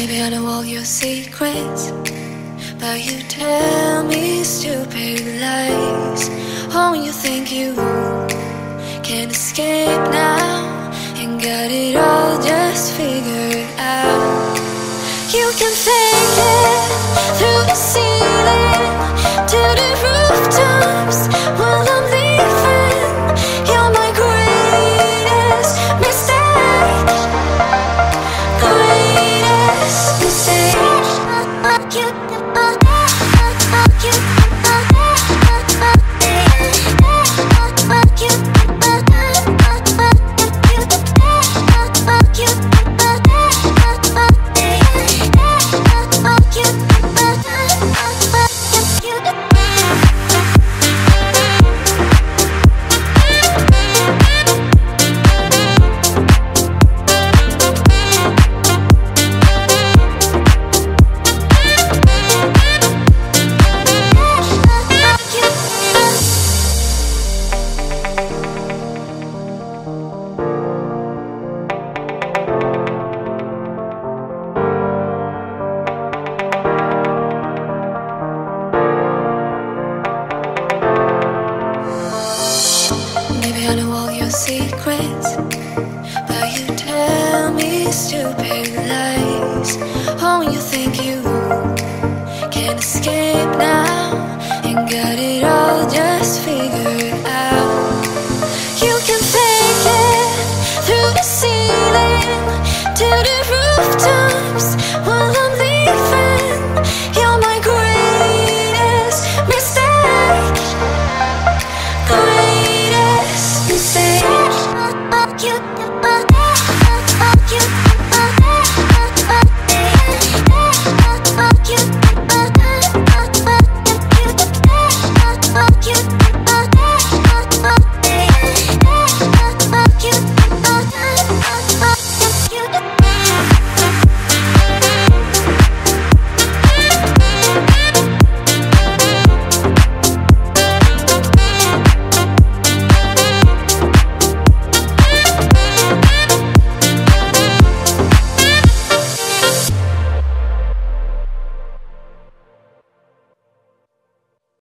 Baby, I know all your secrets, but you tell me stupid lies. Oh, you think you can escape now and got it all just figured out. You can fake it through the ceiling to the rooftops while I'm leaving. You're my greatest mistake, greatest mistake. I know all your secrets, but you tell me stupid lies. Oh, you think you can escape now and got it all.